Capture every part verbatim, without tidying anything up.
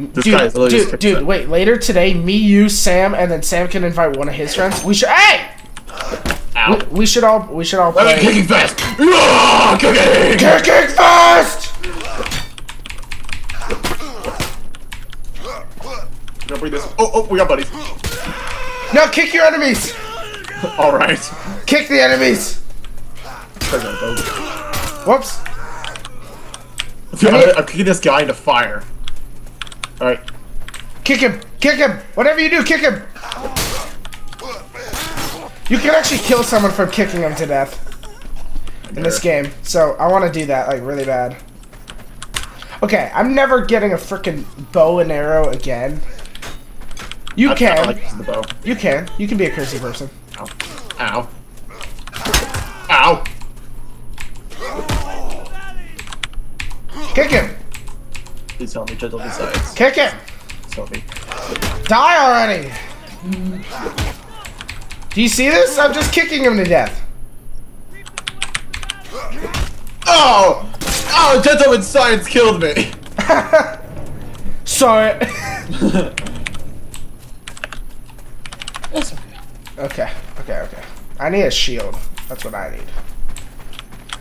This dude, guy's dude, dude wait, later today, me, you, Sam, and then Sam can invite one of his friends. We should, hey! Ow. We, we should all, we should all play. Let me Cooking Fest! No, cooking! Cooking Fest! Don't bring this. Oh, oh, we got buddies. No, kick your enemies! Alright. Kick the enemies! Whoops. Dude, I'm, I'm kicking this guy into fire. All right, kick him, kick him. Whatever you do, kick him. You can actually kill someone from kicking them to death in this game. So I want to do that like really bad. Okay, I'm never getting a freaking bow and arrow again. You can. I like using the bow. You can. You can be a cursey person. Ow. Ow. Ow. Kick him. Please help me, gentle besides. Kick it! Please help me. Die already! Do you see this? I'm just kicking him to death. Oh! Oh, gentleman science killed me! Sorry. That's okay. Okay, okay, okay. I need a shield. That's what I need.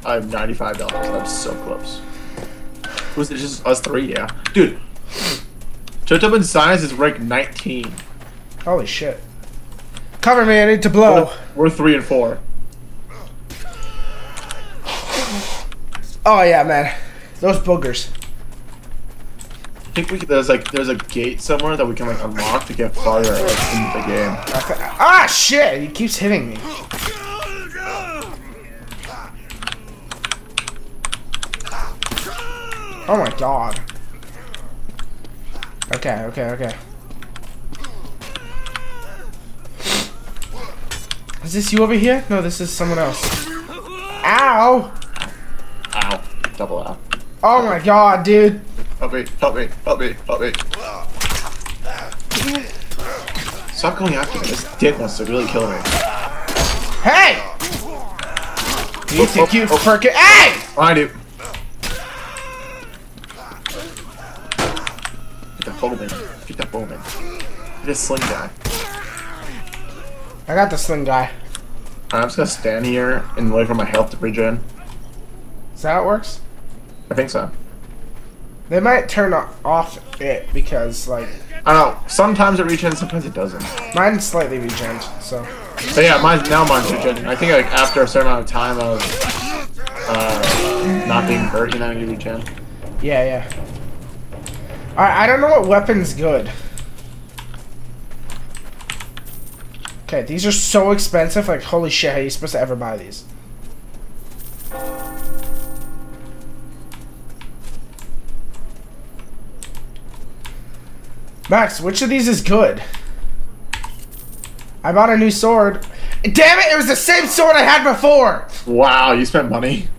I'm ninety-five dollars. I'm so close. Was it just us three? Yeah. Dude. Totem in Science is ranked nineteen. Holy shit. Cover me, I need to blow. We're, we're three and four. Oh yeah, man. Those boogers. I think we could, there's like there's a gate somewhere that we can like unlock to get farther like, in the game. Okay. Ah shit! He keeps hitting me. Oh my god. Okay, okay, okay. Is this you over here? No, this is someone else. Ow! Ow. Double ow. Oh my god, dude. Help me, help me, help me, help me. Stop going after me. This dick wants to really kill me. Hey! Do you oh, think oh, you oh. frickin'- Hey! I do. Bowman. Get that Bowman. Get a sling guy. I got the sling guy. I'm just gonna stand here and wait for my health to regen. Is that how it works? I think so. They might turn off it because, like... I don't know. Sometimes it regens, sometimes it doesn't. Mine's slightly regened, so... So yeah, mine's, now mine's regened. I think like after a certain amount of time of uh, not being hurt, you know, you regen. Yeah, yeah. I don't know what weapon's good. Okay, these are so expensive. Like, holy shit, how are you supposed to ever buy these? Max, which of these is good? I bought a new sword. Damn it, it was the same sword I had before! Wow, you spent money.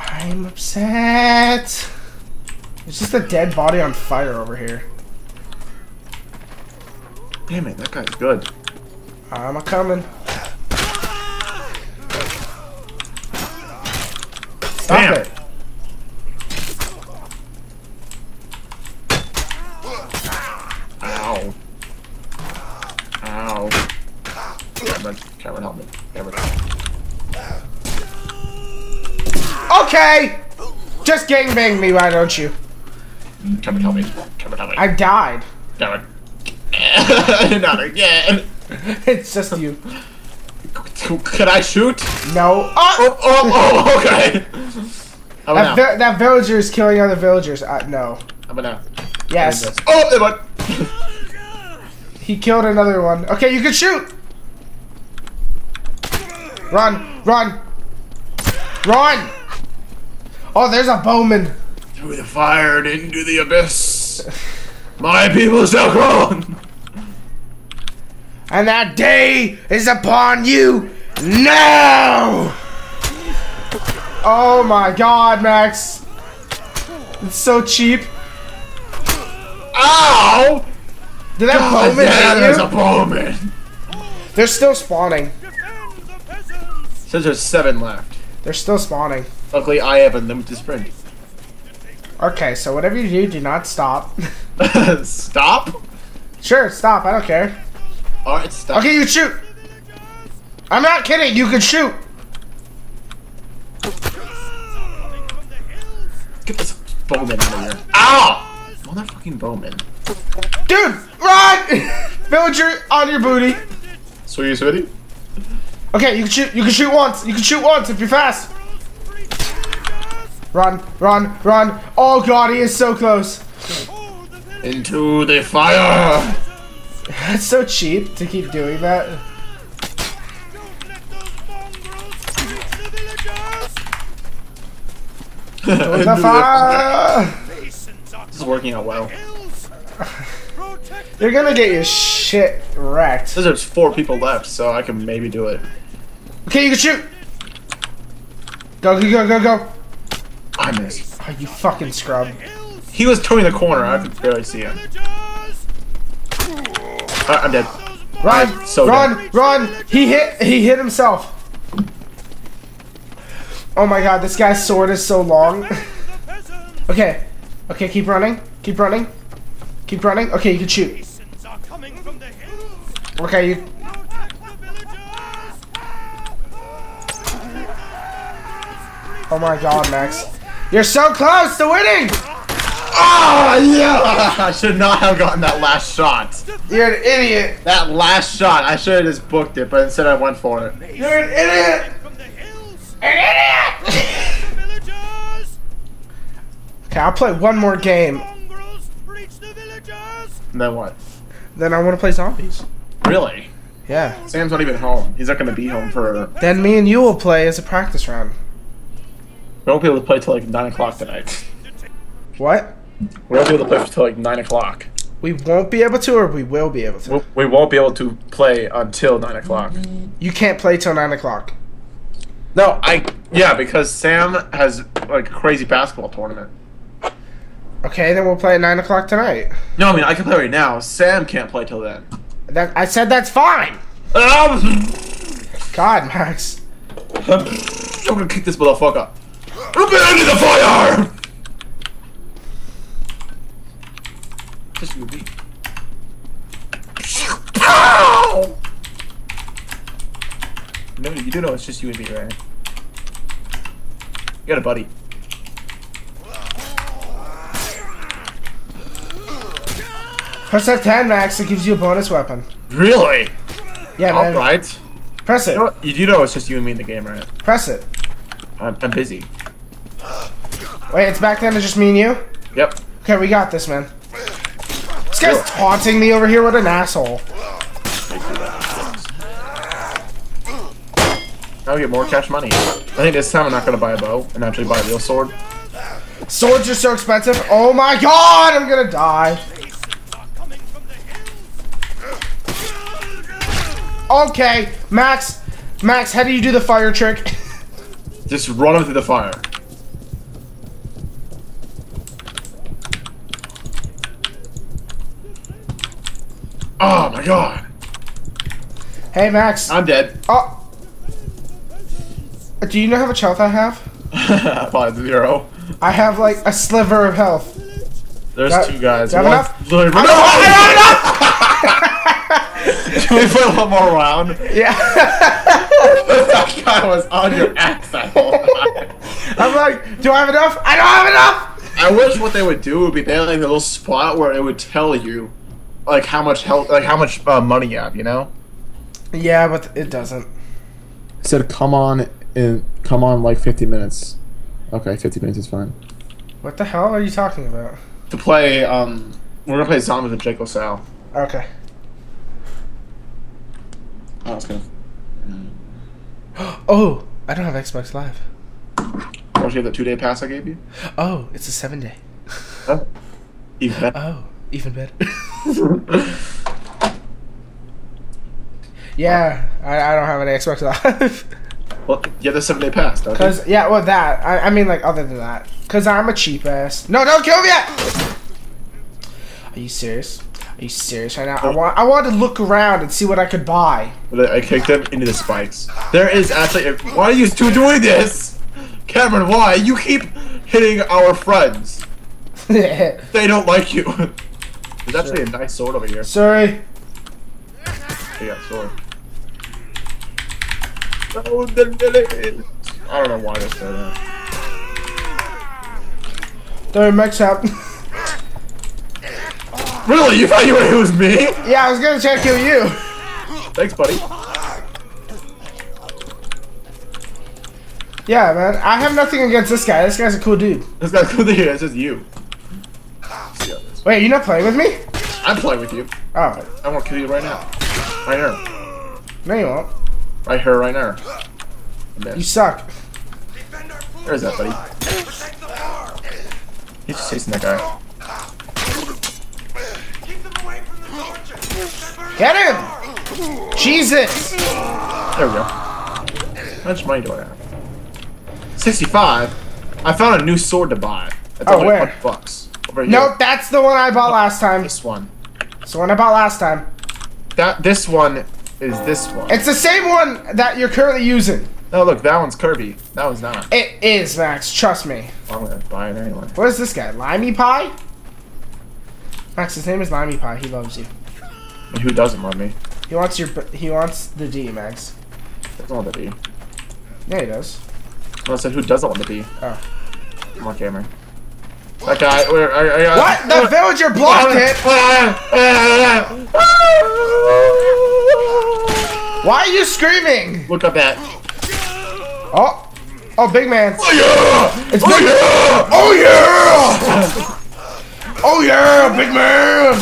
I'm upset. It's just a dead body on fire over here. Damn it, that guy's good. I'm a coming. Stop Damn. it. Ow. Ow. Cameron, Cameron, help me. Cameron. Okay! Just gangbang me, why don't you? Cameron, help me. Cameron, help me. I died. Cameron. Not again. It's just you. Can I shoot? No. Oh, oh, oh, oh okay. I'm that, vi that villager is killing other villagers. Uh, no. I'm gonna. Yes. Oh, it went. He killed another one. Okay, you can shoot. Run, run, run. Oh, there's a bowman. Through the fire and into the abyss, my people shall groan. And that day is upon you now. Oh my god, Max. It's so cheap. Ow! Did that god, bowman yeah, hit there's you? a bowman. They're still spawning. Since there's seven left. They're still spawning. Luckily, I have a limited sprint. Okay, so whatever you do, do not stop. Stop? Sure, stop. I don't care. Alright, stop. Okay, you shoot. I'm not kidding. You can shoot. Get this bowman out of here. Ow! Motherfucking bowman. Dude, run! Villager on your booty. So you ready? Okay, you can shoot. You can shoot once. You can shoot once if you're fast. Run, run, run. Oh god, he is so close. Into the fire. That's so cheap to keep doing that. Into the fire. This is working out well. You're gonna get your shit wrecked. There's four people left, so I can maybe do it. Okay, you can shoot. Go, go, go, go, go. I missed. Oh, you fucking scrub. He was turning the corner. I could barely see him. Uh, I'm dead. Run! I'm so run! Dead. Run! He hit. He hit himself. Oh my god, this guy's sword is so long. Okay. Okay, keep running. Keep running. Keep running. Okay, you can shoot. Okay, you... Oh my god, Max. You're so close to winning! Oh, yeah! I should not have gotten that last shot. You're an idiot. That last shot. I should have just booked it, but instead I went for it. You're an idiot! An idiot! Okay, I'll play one more game. Then what? Then I want to play zombies. Really? Yeah. Sam's not even home. He's not going to be home for... Then me and you will play as a practice round. We won't be able to play till like nine o'clock tonight. What? We won't be able to play till like nine o'clock. We won't be able to, or we will be able to? We won't be able to play until nine o'clock. You can't play till nine o'clock. No, I... Yeah, because Sam has like a crazy basketball tournament. Okay, then we'll play at nine o'clock tonight. No, I mean, I can play right now. Sam can't play till then. That, I said that's fine! God, Max. I'm gonna kick this motherfucker. I've been under the fire! This would be... Ow! No, you do know it's just you and me, right? You got a buddy. Press F ten, Max. It gives you a bonus weapon. Really? Yeah, man. All right. Press it. You know, you do know it's just you and me in the game, right? Press it. I'm, I'm busy. Wait, it's back then. It's just me and you? Yep. Okay, we got this, man. This guy's taunting me over here. What an asshole. Now we get more cash money. I think this time I'm not going to buy a bow and actually buy a real sword. Swords are so expensive. Oh my god, I'm going to die. Okay, Max, Max, how do you do the fire trick? Just run him through the fire. Oh my god. Hey, Max. I'm dead. Oh. Do you know how much health I have? Five zero. I have like a sliver of health. There's got, two guys. Do I have One, enough? No, I don't have enough! Can we play one more round? Yeah. That guy was on your ass that whole time. I'm like, do I have enough? I don't have enough! I wish what they would do would be they had like a little spot where it would tell you like how much health, like how much uh, money you have, you know? Yeah, but it doesn't. It said come on in come on like fifty minutes. Okay, fifty minutes is fine. What the hell are you talking about? To play um we're gonna play zombies with Jake LaSalle. Okay. Oh, that's good. Oh, I don't have Xbox Live. Don't you have the two-day pass I gave you? Oh, it's a seven-day. Oh, even better. Oh, even better. Yeah, I, I don't have an Xbox Live. Well, you have the seven-day pass, don't Cause, you? Yeah, well, that. I, I mean, like, other than that. Because I'm a cheap ass. No, don't kill me yet! Are you serious? Are you serious right now? I want I wanted to look around and see what I could buy. I kicked them into the spikes. There is actually a, why are you two doing this? Cameron, why? You keep hitting our friends. They don't like you. There's actually a nice sword over here. Sorry. Yeah, sword. Oh, the village. I don't know why this said that. Don't mix up. Really? You thought you it was me? Yeah, I was gonna try to kill you. Thanks, buddy. Yeah, man. I have nothing against this guy. This guy's a cool dude. This guy's a cool dude. That's just you. Wait, you're not playing with me? I'm playing with you. Alright. I won't kill you right now. Right here. No, you won't. Right here, right now. You suck. Where's that, buddy? He's just chasing that guy. Get him! Jesus! There we go. How much money do I have? sixty-five? I found a new sword to buy. That's oh, where? Bucks. Over here. Nope, that's the one I bought last time. This one. It's the one I bought last time. That This one is this one. It's the same one that you're currently using. No, look, that one's curvy. That one's not. It is, Max. Trust me. I'm going to buy it anyway. What is this guy? Limey Pie? Max, his name is Limey Pie. He loves you. And who doesn't love me? He wants your. He wants the D, Max. He doesn't want the D. Yeah, he does. Well, I said who doesn't want the D. Oh. Come on, Cameron. That guy. Where, I, I, I, what? The uh, villager blocked uh, it! Uh, uh, Why are you screaming? Look up at. Oh. Oh, big man. Oh, yeah! It's oh, big yeah! Oh, yeah! Oh, yeah, big man!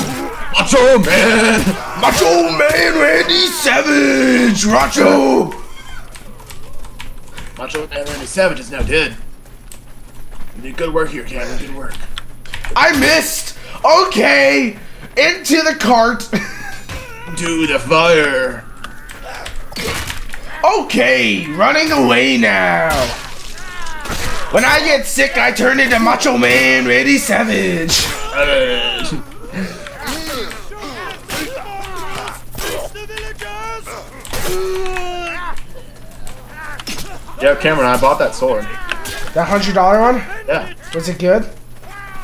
Macho Man! Macho Man Randy Savage! Macho! Macho Man Randy Savage is now dead. You did good work here, Cameron. Good work. I missed! Okay! Into the cart! To the fire! Okay! Running away now! When I get sick, I turn into Macho Man Randy Savage! Uh, Yeah, Cameron, I bought that sword. That one hundred dollar one? Yeah. Was it good?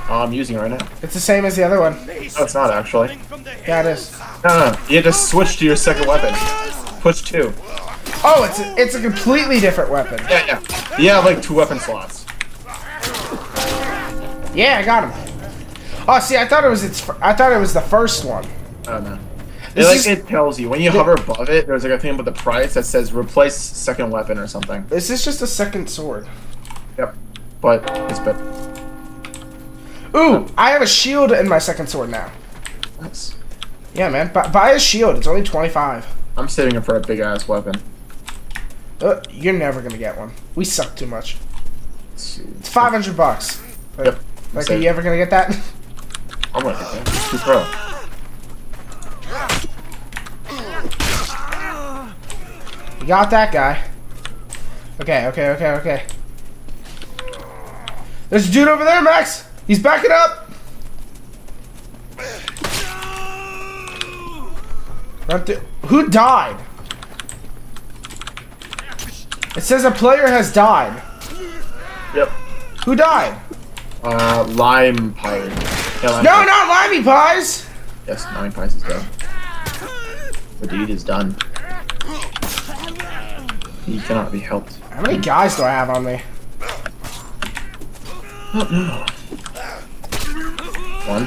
Oh, I'm using it right now. It's the same as the other one. No, it's not, actually. Yeah, it is. No, no, you just switch to your second weapon. Push two. Oh, it's a, it's a completely different weapon. Yeah, yeah. Yeah, like two weapon slots. Yeah, I got him. Oh, see, I thought it was its, I thought it was the first one. Oh, no. It, like, is, it tells you. When you hover above it, there's like a thing about the price that says replace second weapon or something. This is just a second sword. Yep. But it's better. Ooh, I have a shield in my second sword now. Nice. Yeah, man. Buy, buy a shield. It's only twenty-five. I'm saving it for a big-ass weapon. Uh, you're never going to get one. We suck too much. Jeez. It's five hundred bucks. Like, yep. Like, are you ever going to get that? I'm going to get that. It's too pro. You got that guy. Okay, okay, okay, okay. There's a dude over there, Max! He's backing up! Run through. Who died? It says a player has died. Yep. Who died? Uh, Lime Pie. Yeah, Lime no, Pie. Not Limey Pies! Yes, Lime Pies is dead. The deed is done. He cannot be helped. How many guys do I have on me? Oh, no. One.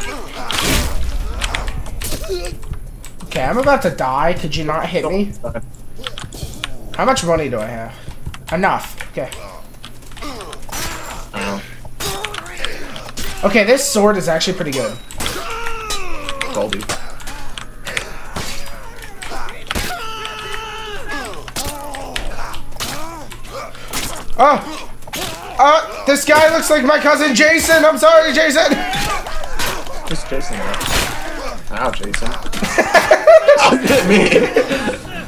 Okay, I'm about to die. Could you not hit me? How much money do I have? Enough. Okay. Oh. Okay, this sword is actually pretty good. Goldie. Oh! Oh! This guy looks like my cousin Jason! I'm sorry, Jason! Who's Jason at? Ow, Jason. Don't hit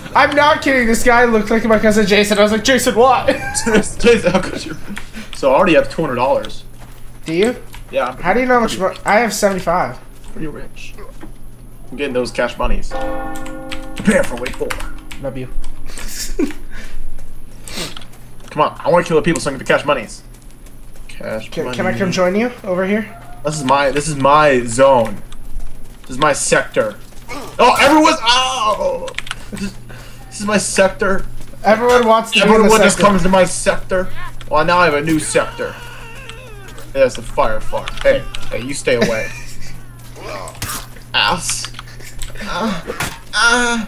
me! I'm not kidding, this guy looked like my cousin Jason. I was like, Jason, what? Jason, how could you? So I already have two hundred dollars. Do you? Yeah. I'm how do you know how much money? I have seventy-five. Pretty rich. I'm getting those cash monies. Prepare for wait four. Love you. Come on, I want to kill the people so I can get the cash monies. Cash can, money. Can I come join you over here? This is my this is my zone. This is my sector. Oh, everyone's oh. This, this is my sector. Everyone wants to. Everyone the just sector. comes to my sector. Well, now I have a new sector. There's the fire fart. Hey, hey, you stay away. Ass. Ah. Uh, ah. Uh,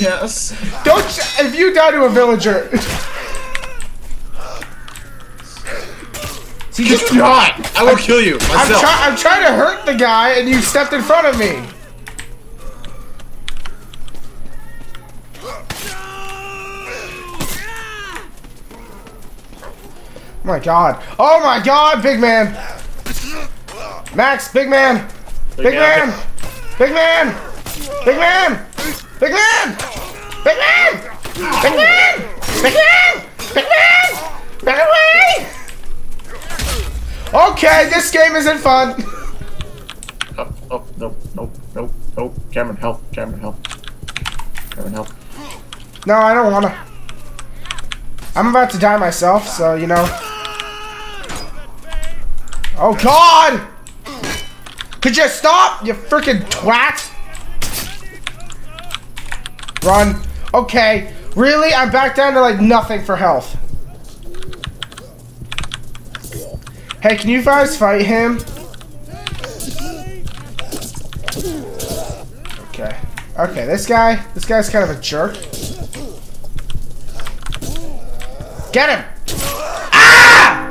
yes. Don't. If you die to a villager. See, just not. I will I'm, kill you myself. I'm, try I'm trying to hurt the guy, and you stepped in front of me. Oh my god. Oh my god, big man. Max, big man. Big man. Big man. Big man. Big man. Big man. Big man. Big man. Big man. Run away. Okay, this game isn't fun. Oh, oh, nope, nope, nope, nope. Cameron, help. Cameron, help. Cameron, help. No, I don't wanna. I'm about to die myself, so, you know. Oh god! Could you stop, you freaking twat? Run. Okay. Really? I'm back down to like nothing for health. Hey, can you guys fight him? Okay. Okay, this guy, this guy's kind of a jerk. Get him! Ah!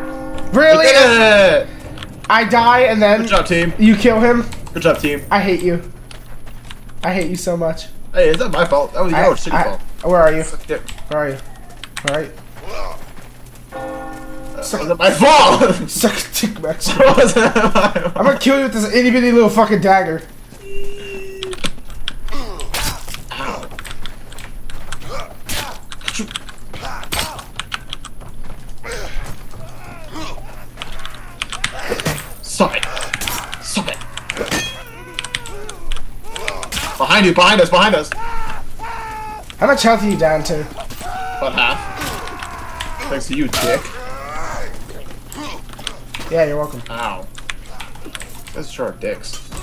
Really? Yeah. I die and then good job, team. You kill him. Good job, team. I hate you. I hate you so much. Hey, it's not my fault. That was I, your I, fault. Where are you? Where are you? All right. Uh, Suck, was it my fault? Suck a dick, Max. I'm gonna kill you with this itty bitty little fucking dagger. Stop it! Stop it! Behind you! Behind us! Behind us! How much health are you down to? About half. Thanks to you, dick. Yeah, you're welcome. Ow. Those sure are dicks.